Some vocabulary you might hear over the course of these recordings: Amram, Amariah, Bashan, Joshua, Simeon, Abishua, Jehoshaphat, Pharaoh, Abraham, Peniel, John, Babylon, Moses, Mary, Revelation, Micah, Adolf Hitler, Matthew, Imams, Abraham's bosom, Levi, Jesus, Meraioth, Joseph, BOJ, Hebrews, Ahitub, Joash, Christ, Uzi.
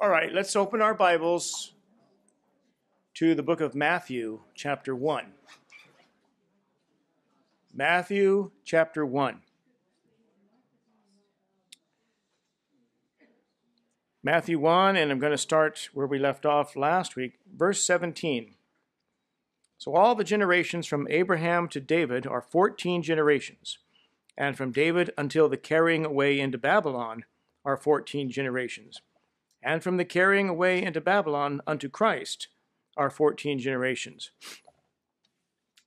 All right, let's open our Bibles to the book of Matthew, chapter 1. Matthew, chapter 1. Matthew 1, and I'm going to start where we left off last week, verse 17. So all the generations from Abraham to David are 14 generations, and from David until the carrying away into Babylon are 14 generations. And from the carrying away into Babylon unto Christ are 14 generations.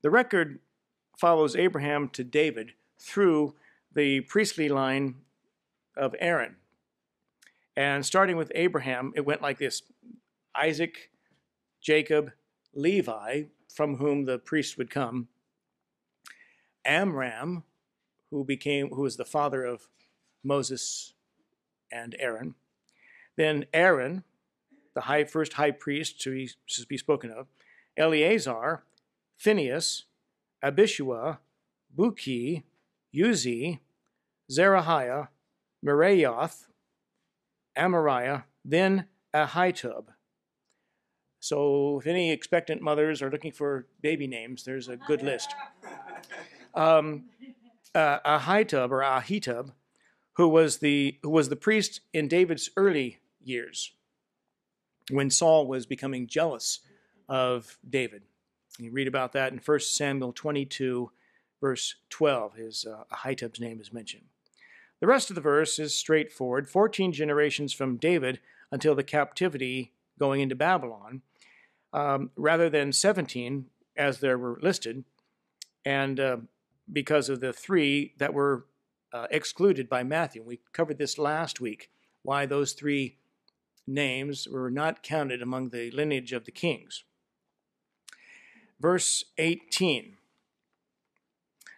The record follows Abraham to David through the priestly line of Aaron. And starting with Abraham, it went like this: Isaac, Jacob, Levi, from whom the priests would come, Amram, who was the father of Moses and Aaron, then Aaron, the first high priest who is to be spoken of, Eleazar, Phinehas, Abishua, Buki, Uzi, Zerahiah, Meraioth, Amariah, then Ahitub. So if any expectant mothers are looking for baby names, there's a good list. Ahitub, who was the priest in David's early years, when Saul was becoming jealous of David. You read about that in 1 Samuel 22, verse 12. Ahitub's name is mentioned. The rest of the verse is straightforward. 14 generations from David until the captivity going into Babylon, rather than 17 as there were listed, and because of the three that were excluded by Matthew. We covered this last week, why those three names were not counted among the lineage of the kings. Verse 18.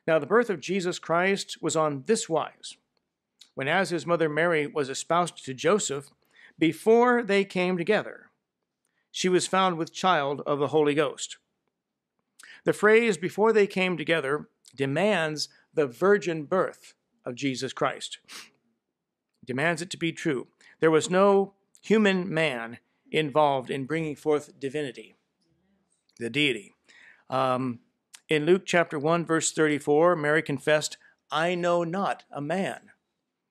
Now the birth of Jesus Christ was on this wise: when as his mother Mary was espoused to Joseph, before they came together, she was found with child of the Holy Ghost. The phrase "before they came together" demands the virgin birth of Jesus Christ. Demands it to be true. There was no human man involved in bringing forth divinity, the deity. In Luke chapter 1, verse 34, Mary confessed, "I know not a man,"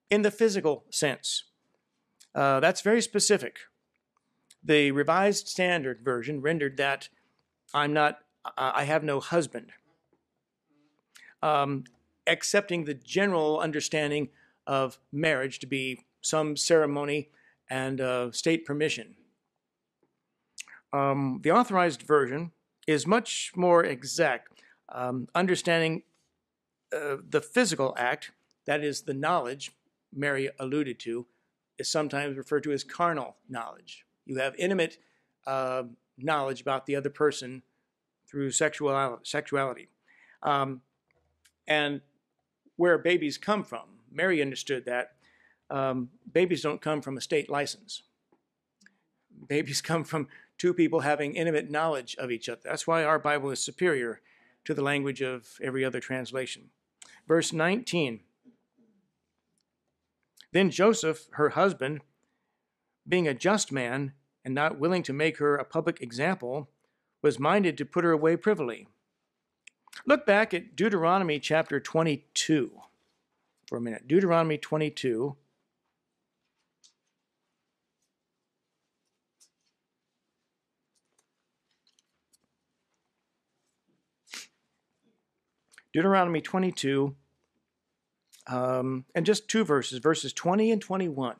in the physical sense. That's very specific. The Revised Standard Version rendered that, "I have no husband," accepting the general understanding of marriage to be some ceremony and state permission. The Authorized Version is much more exact, understanding the physical act, that is the knowledge Mary alluded to, is sometimes referred to as carnal knowledge. You have intimate knowledge about the other person through sexuality. And where babies come from, Mary understood that babies don't come from a state license. Babies come from two people having intimate knowledge of each other. That's why our Bible is superior to the language of every other translation. Verse 19. Then Joseph, her husband, being a just man and not willing to make her a public example, was minded to put her away privily. Look back at Deuteronomy chapter 22 for a minute. Deuteronomy 22. Deuteronomy 22, and just two verses, verses 20 and 21.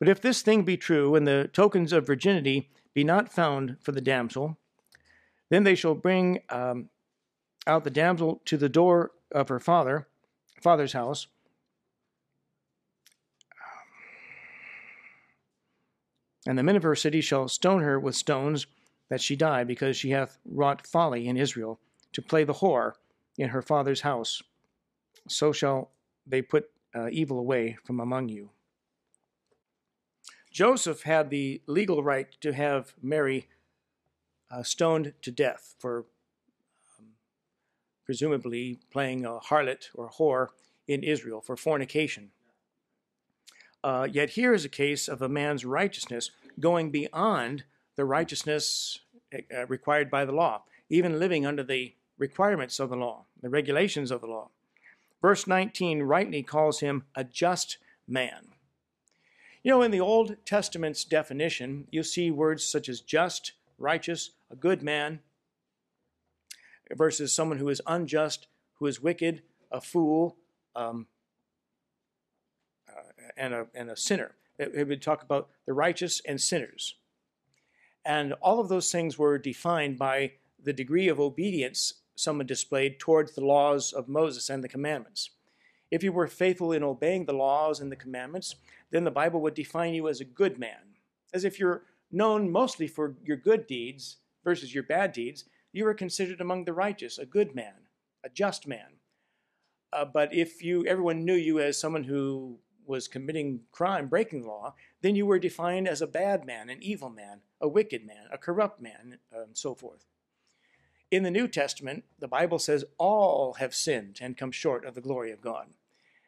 But if this thing be true, and the tokens of virginity be not found for the damsel, then they shall bring out the damsel to the door of her father's house. And the men of her city shall stone her with stones, that she die, because she hath wrought folly in Israel, to play the whore in her father's house. So shall they put evil away from among you. Joseph had the legal right to have Mary stoned to death for presumably playing a harlot or a whore in Israel for fornication. Yet here is a case of a man's righteousness going beyond the righteousness required by the law, even living under the requirements of the law, the regulations of the law. Verse 19 rightly calls him a just man. You know, in the Old Testament's definition, you see words such as just, righteous, a good man, versus someone who is unjust, who is wicked, a fool, and a sinner. It would talk about the righteous and sinners. And all of those things were defined by the degree of obedience someone displayed towards the laws of Moses and the commandments. If you were faithful in obeying the laws and the commandments, then the Bible would define you as a good man. As if you're known mostly for your good deeds versus your bad deeds, you were considered among the righteous, a good man, a just man. But if everyone knew you as someone who was committing crime, breaking law, then you were defined as a bad man, an evil man, a wicked man, a corrupt man, and so forth. In the New Testament, the Bible says all have sinned and come short of the glory of God.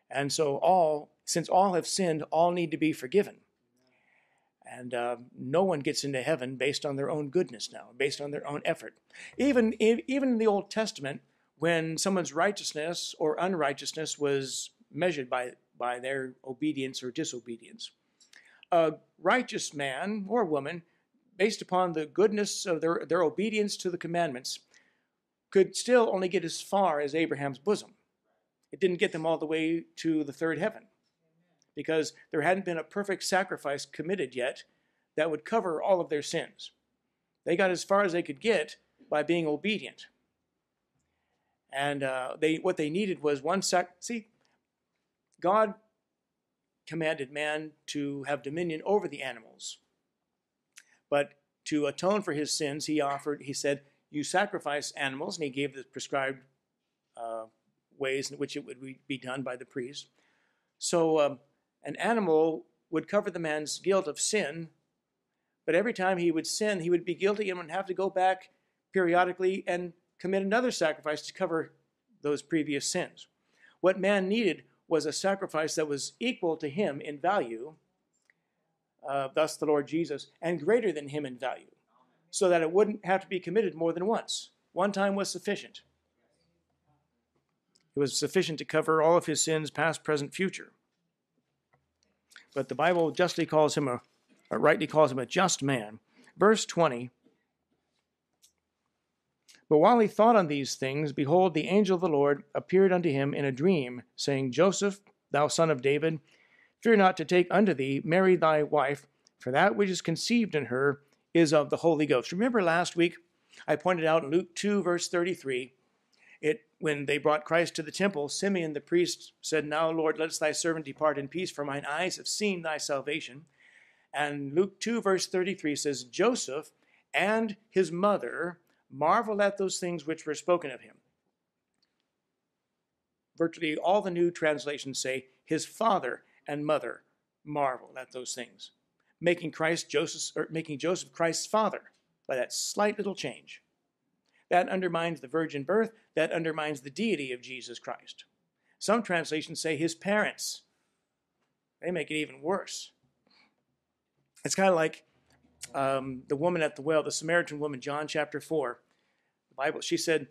And so since all have sinned, all need to be forgiven. And no one gets into heaven based on their own goodness now, based on their own effort. Even in the Old Testament, when someone's righteousness or unrighteousness was measured by their obedience or disobedience, a righteous man or woman, based upon the goodness of their obedience to the commandments, could still only get as far as Abraham's bosom. It didn't get them all the way to the third heaven, because there hadn't been a perfect sacrifice committed yet that would cover all of their sins. They got as far as they could get by being obedient. And what they needed was one sacrifice. See, God commanded man to have dominion over the animals. But to atone for his sins, he said, you sacrifice animals, and he gave the prescribed ways in which it would be done by the priest. So an animal would cover the man's guilt of sin, but every time he would sin, he would be guilty and would have to go back periodically and commit another sacrifice to cover those previous sins. What man needed was a sacrifice that was equal to him in value, thus the Lord Jesus, and greater than him in value, so that it wouldn't have to be committed more than once. One time was sufficient. It was sufficient to cover all of his sins, past, present, future. But the Bible justly calls him rightly calls him a just man. Verse 20, but while he thought on these things, behold, the angel of the Lord appeared unto him in a dream, saying, Joseph, thou son of David, fear not to take unto thee Mary thy wife, for that which is conceived in her is of the Holy Ghost. Remember last week, I pointed out in Luke 2, verse 33, when they brought Christ to the temple, Simeon the priest said, now, Lord, let thy servant depart in peace, for mine eyes have seen thy salvation. And Luke 2, verse 33 says, Joseph and his mother marveled at those things which were spoken of him. Virtually all the new translations say, his father and mother marveled at those things, making Joseph Christ's father by that slight little change. That undermines the virgin birth. That undermines the deity of Jesus Christ. Some translations say his parents. They make it even worse. It's kind of like the woman at the well, the Samaritan woman, John chapter 4. The Bible, she said,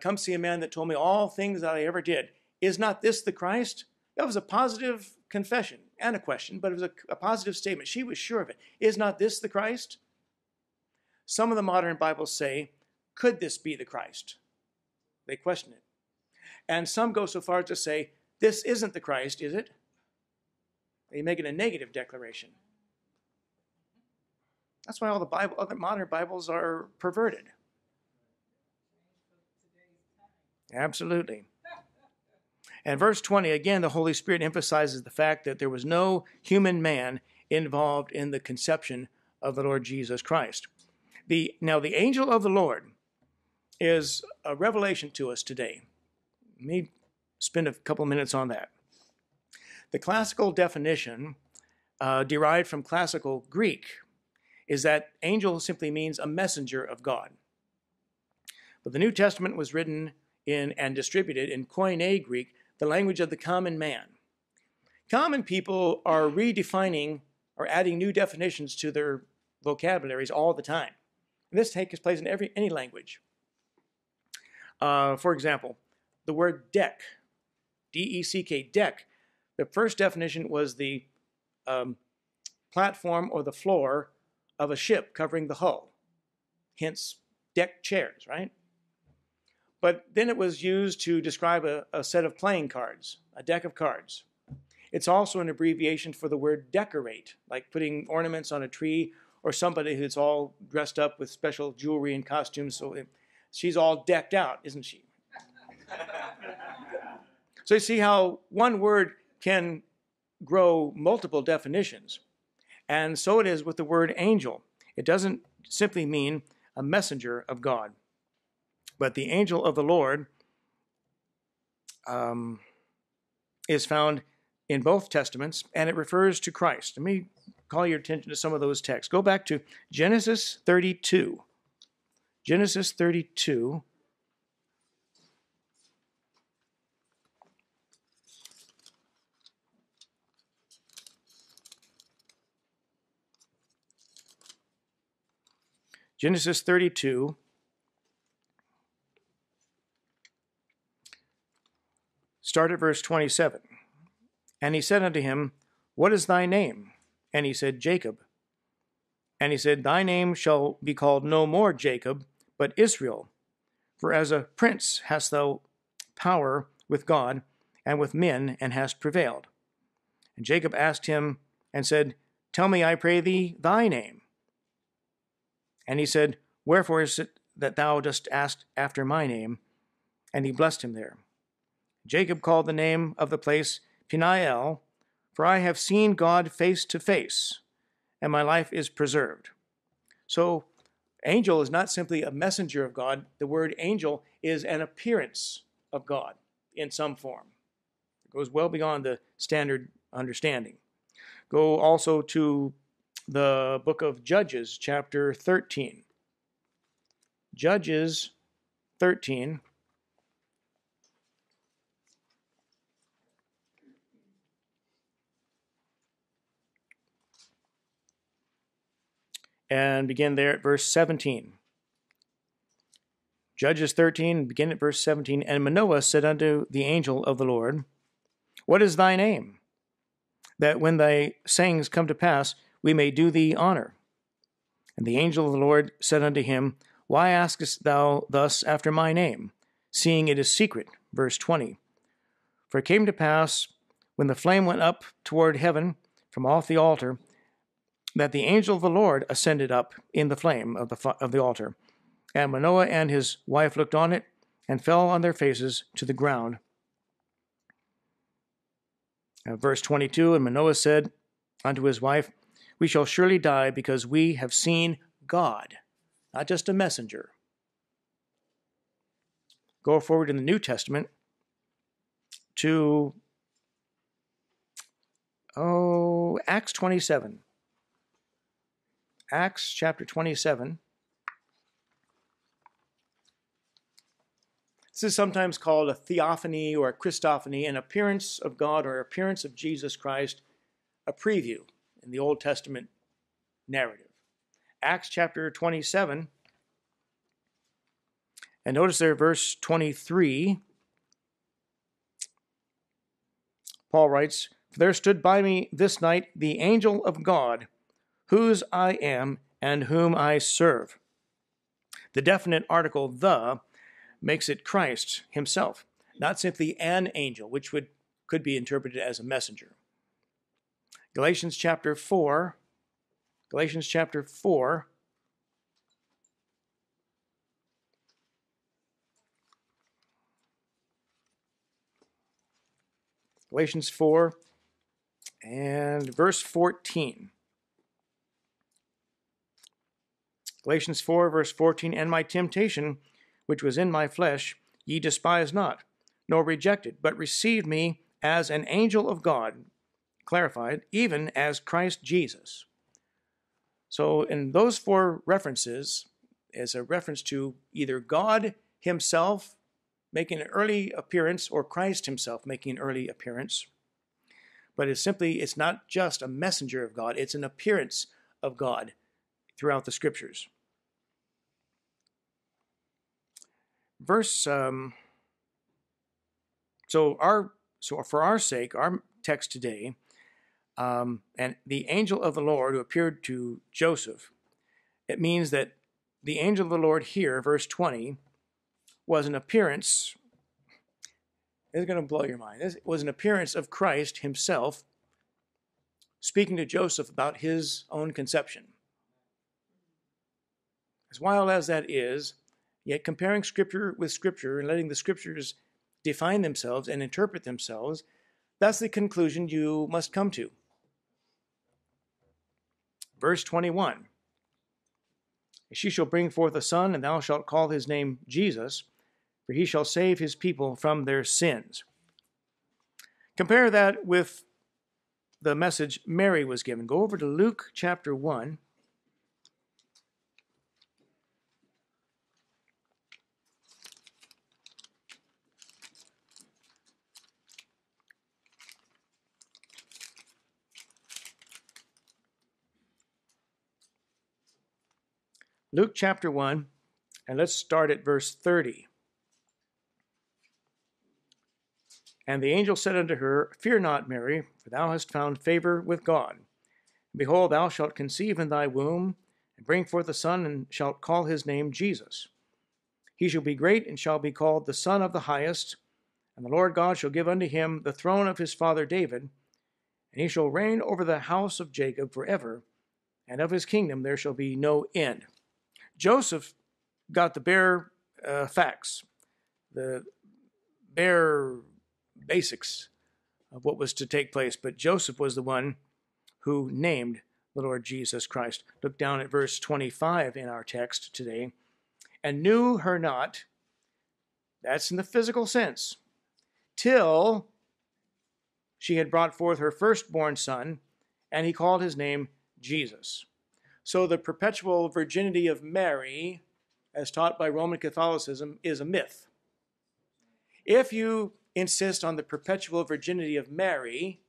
come see a man that told me all things that I ever did. Is not this the Christ? That was a positive confession and a question, but it was a positive statement. She was sure of it. Is not this the Christ? Some of the modern Bibles say, could this be the Christ? They question it. And some go so far as to say, this isn't the Christ, is it? They make it a negative declaration. That's why all the other modern Bibles are perverted. Absolutely. And verse 20, again, the Holy Spirit emphasizes the fact that there was no human man involved in the conception of the Lord Jesus Christ. Now, the angel of the Lord is a revelation to us today. Let me spend a couple minutes on that. The classical definition derived from classical Greek is that angel simply means a messenger of God. But the New Testament was written in and distributed in Koine Greek, the language of the common man. Common people are redefining or adding new definitions to their vocabularies all the time. And this takes place in any language. For example, the word deck, D-E-C-K, deck. The first definition was the platform or the floor of a ship covering the hull, hence deck chairs, right? But then it was used to describe a set of playing cards, a deck of cards. It's also an abbreviation for the word decorate, like putting ornaments on a tree or somebody who's all dressed up with special jewelry and costumes. So she's all decked out, isn't she? So you see how one word can grow multiple definitions. And so it is with the word angel. It doesn't simply mean a messenger of God. But the angel of the Lord is found in both testaments, and it refers to Christ. Let me call your attention to some of those texts. Go back to Genesis 32. Genesis 32. Genesis 32, start at verse 27. And he said unto him, What is thy name? And he said, Jacob. And he said, Thy name shall be called no more Jacob, but Israel. For as a prince hast thou power with God and with men, and hast prevailed. And Jacob asked him and said, Tell me, I pray thee, thy name. And he said, Wherefore is it that thou dost ask after my name? And he blessed him there. Jacob called the name of the place Peniel, for I have seen God face to face, and my life is preserved. So, angel is not simply a messenger of God. The word angel is an appearance of God in some form. It goes well beyond the standard understanding. Go also to the book of Judges, chapter 13. Judges 13. And begin there at verse 17. Judges 13, begin at verse 17. And Manoah said unto the angel of the Lord, What is thy name? That when thy sayings come to pass, we may do thee honor. And the angel of the Lord said unto him, Why askest thou thus after my name, seeing it is secret? Verse 20. For it came to pass, when the flame went up toward heaven from off the altar, that the angel of the Lord ascended up in the flame of the altar. And Manoah and his wife looked on it, and fell on their faces to the ground. And verse 22, And Manoah said unto his wife, We shall surely die, because we have seen God, not just a messenger. Go forward in the New Testament to Acts 27. Acts chapter 27. This is sometimes called a theophany or a Christophany, an appearance of God or appearance of Jesus Christ, a preview in the Old Testament narrative. Acts chapter 27, and notice there verse 23, Paul writes, For there stood by me this night the angel of God, whose I am and whom I serve. The definite article, the, makes it Christ himself, not simply an angel, which could be interpreted as a messenger. Galatians chapter 4, Galatians chapter 4, Galatians 4 and verse 14. Galatians 4, verse 14, And my temptation, which was in my flesh, ye despised not, nor rejected, but received me as an angel of God, clarified, even as Christ Jesus. So in those four references, is a reference to either God himself making an early appearance, or Christ himself making an early appearance. But it's not just a messenger of God, it's an appearance of God throughout the scriptures. So for our sake, our text today, and the angel of the Lord who appeared to Joseph, it means that the angel of the Lord here, verse 20, was an appearance. This is going to blow your mind. This was an appearance of Christ himself speaking to Joseph about his own conception. As wild as that is, yet comparing Scripture with Scripture and letting the Scriptures define themselves and interpret themselves, that's the conclusion you must come to. Verse 21, "She shall bring forth a son, and thou shalt call his name Jesus, for he shall save his people from their sins." Compare that with the message Mary was given. Go over to Luke chapter 1. Luke chapter 1, and let's start at verse 30. "And the angel said unto her, Fear not, Mary, for thou hast found favor with God. And behold, thou shalt conceive in thy womb, and bring forth a son, and shalt call his name Jesus. He shall be great, and shall be called the Son of the Highest. And the Lord God shall give unto him the throne of his father David, and he shall reign over the house of Jacob forever, and of his kingdom there shall be no end." Joseph got the bare facts, the bare basics of what was to take place, but Joseph was the one who named the Lord Jesus Christ. Look down at verse 25 in our text today. "And knew her not," that's in the physical sense, "till she had brought forth her firstborn son, and he called his name Jesus." So the perpetual virginity of Mary, as taught by Roman Catholicism, is a myth. If you insist on the perpetual virginity of Mary,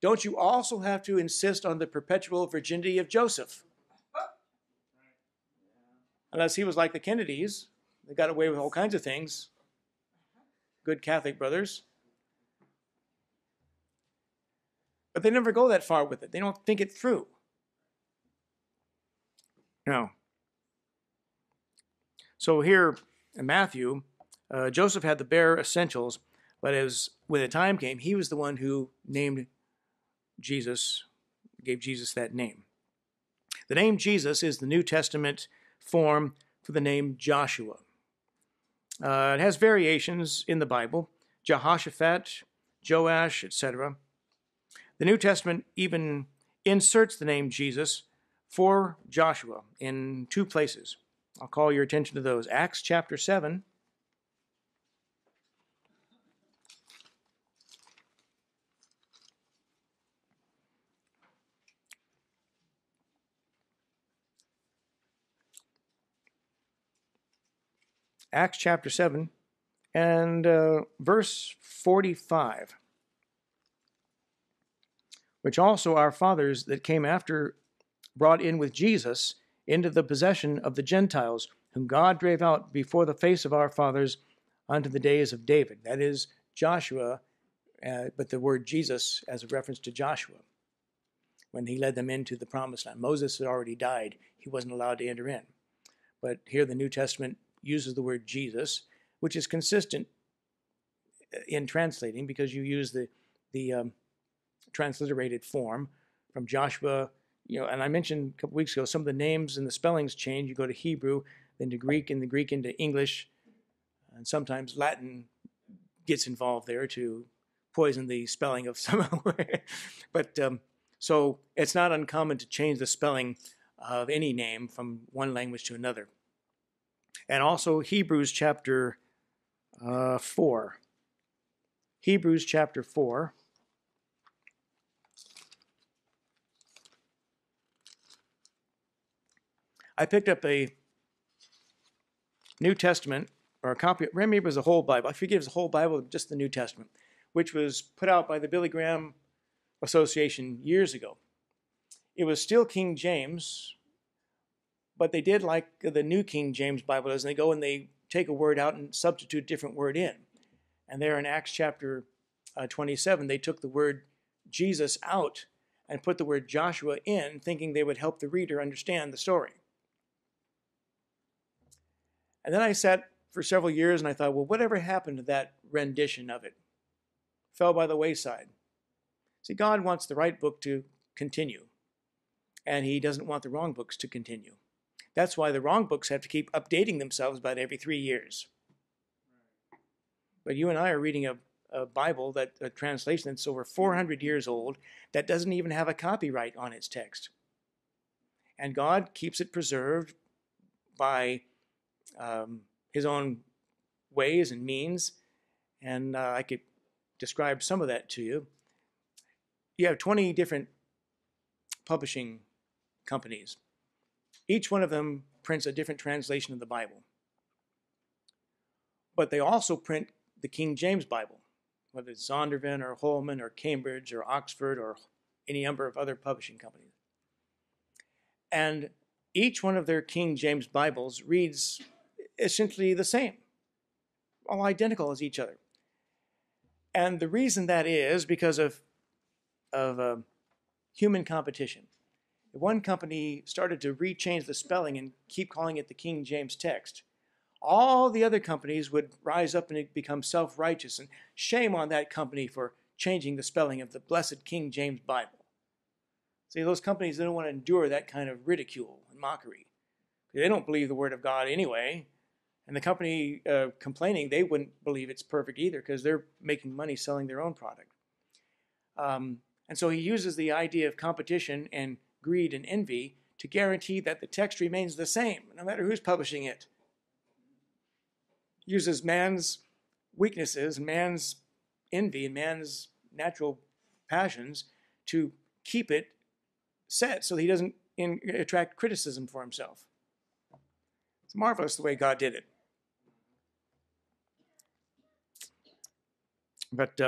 don't you also have to insist on the perpetual virginity of Joseph? Unless he was like the Kennedys, they got away with all kinds of things. Good Catholic brothers. But they never go that far with it. They don't think it through. Now, so here in Matthew, Joseph had the bare essentials, but as when the time came, he was the one who named Jesus, gave Jesus that name. The name Jesus is the New Testament form for the name Joshua. It has variations in the Bible, Jehoshaphat, Joash, etc. The New Testament even inserts the name Jesus for Joshua in two places. I'll call your attention to those. Acts chapter 7. Acts chapter 7 and verse 45. "Which also our fathers that came after brought in with Jesus into the possession of the Gentiles, whom God drave out before the face of our fathers unto the days of David." That is Joshua, but the word Jesus as a reference to Joshua, when he led them into the promised land. Moses had already died. He wasn't allowed to enter in. But here the New Testament uses the word Jesus, which is consistent in translating because you use the transliterated form from Joshua. You know, and I mentioned a couple weeks ago, some of the names and the spellings change. You go to Hebrew, then to Greek, and the Greek into English. And sometimes Latin gets involved there to poison the spelling of some. But so it's not uncommon to change the spelling of any name from one language to another. And also Hebrews chapter 4. Hebrews chapter 4. I picked up a New Testament or a copy. Graham Eber's whole Bible. I forget his whole Bible, just the New Testament, which was put out by the Billy Graham Association years ago. It was still King James, but they did like the New King James Bible does, and they go and they take a word out and substitute a different word in. And there in Acts chapter 27, they took the word Jesus out and put the word Joshua in, thinking they would help the reader understand the story. And then I sat for several years and I thought, well, whatever happened to that rendition of it? Fell by the wayside. See, God wants the right book to continue, and he doesn't want the wrong books to continue. That's why the wrong books have to keep updating themselves about every 3 years. But you and I are reading a Bible, a translation that's over 400 years old, that doesn't even have a copyright on its text. And God keeps it preserved by his own ways and means. And I could describe some of that to you. You have 20 different publishing companies. Each one of them prints a different translation of the Bible. But they also print the King James Bible, whether it's Zondervan or Holman or Cambridge or Oxford or any number of other publishing companies. And each one of their King James Bibles reads essentially the same, all identical as each other. And the reason that is because of human competition. One company started to rechange the spelling and keep calling it the King James text. All the other companies would rise up and become self-righteous, and shame on that company for changing the spelling of the blessed King James Bible. See, those companies, they don't want to endure that kind of ridicule and mockery. They don't believe the Word of God anyway, and the company complaining, they wouldn't believe it's perfect either because they're making money selling their own product. And so he uses the idea of competition and greed and envy to guarantee that the text remains the same, no matter who's publishing it. He uses man's weaknesses, man's envy, and man's natural passions to keep it set so that he doesn't attract criticism for himself. It's marvelous the way God did it. But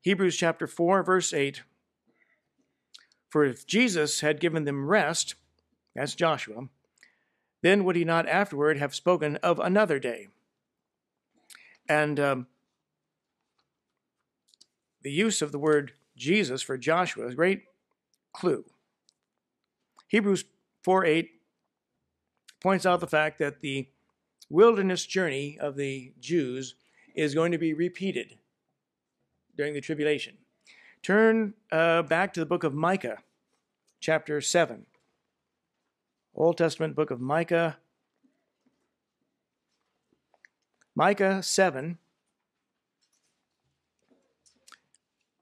Hebrews chapter 4, verse 8, "For if Jesus had given them rest," that's Joshua, "then would he not afterward have spoken of another day?" And the use of the word Jesus for Joshua is a great clue. Hebrews 4:8 points out the fact that the wilderness journey of the Jews is going to be repeated during the tribulation. Turn back to the book of Micah, chapter 7. Old Testament book of Micah. Micah 7,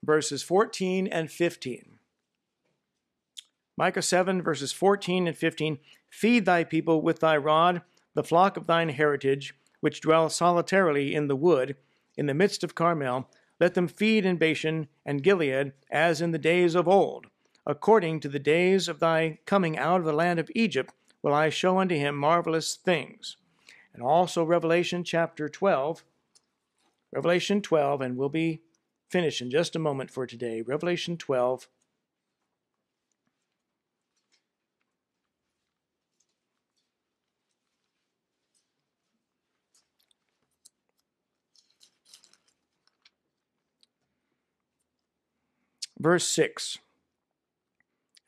verses 14 and 15. Micah 7, verses 14 and 15. "Feed thy people with thy rod, the flock of thine heritage, which dwell solitarily in the wood, in the midst of Carmel. Let them feed in Bashan and Gilead, as in the days of old. According to the days of thy coming out of the land of Egypt, will I show unto him marvelous things." And also Revelation chapter 12. Revelation 12, and we'll be finished in just a moment for today. Revelation 12. Verse 6,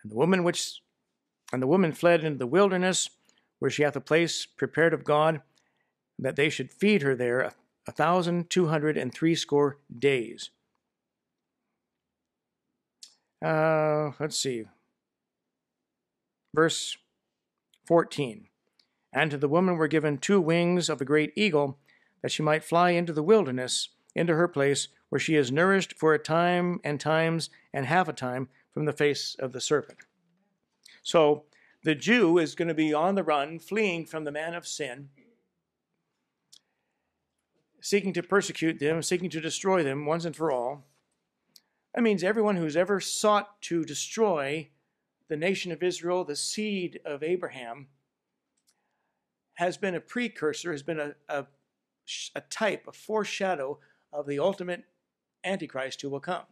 "And the woman fled into the wilderness, where she hath a place prepared of God, that they should feed her there 1,260 days." Let's see. Verse 14, "And to the woman were given two wings of a great eagle, that she might fly into the wilderness, into her place, where she is nourished for a time and times and half a time from the face of the serpent." So the Jew is going to be on the run, fleeing from the man of sin, seeking to persecute them, seeking to destroy them once and for all. That means everyone who's ever sought to destroy the nation of Israel, the seed of Abraham, has been a precursor, has been a type, a foreshadow of the ultimate Antichrist who will come.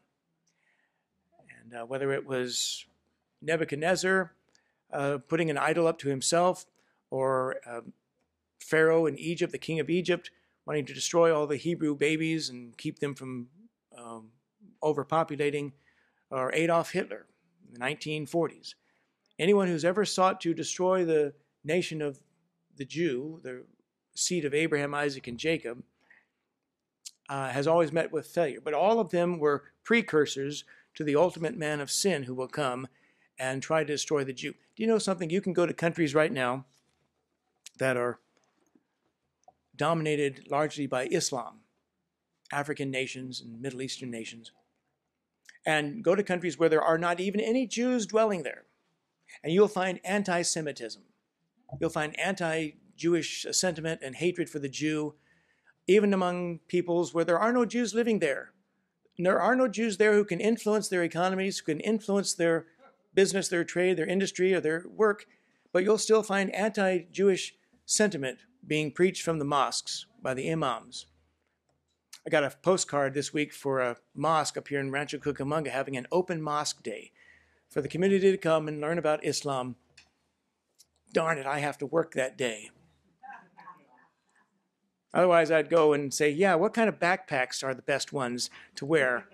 And whether it was Nebuchadnezzar putting an idol up to himself, or Pharaoh in Egypt, the king of Egypt, wanting to destroy all the Hebrew babies and keep them from overpopulating, or Adolf Hitler in the 1940s. Anyone who's ever sought to destroy the nation of the Jew, the seed of Abraham, Isaac, and Jacob, has always met with failure. But all of them were precursors to the ultimate man of sin who will come and try to destroy the Jew. Do you know something? You can go to countries right now that are dominated largely by Islam, African nations and Middle Eastern nations, and go to countries where there are not even any Jews dwelling there, and you'll find anti-Semitism. You'll find anti-Jewish sentiment and hatred for the Jew, even among peoples where there are no Jews living there. There are no Jews there who can influence their economies, who can influence their business, their trade, their industry, or their work, but you'll still find anti-Jewish sentiment being preached from the mosques by the imams. I got a postcard this week for a mosque up here in Rancho Cucamonga having an open mosque day for the community to come and learn about Islam. Darn it, I have to work that day. Otherwise, I'd go and say, yeah, what kind of backpacks are the best ones to wear?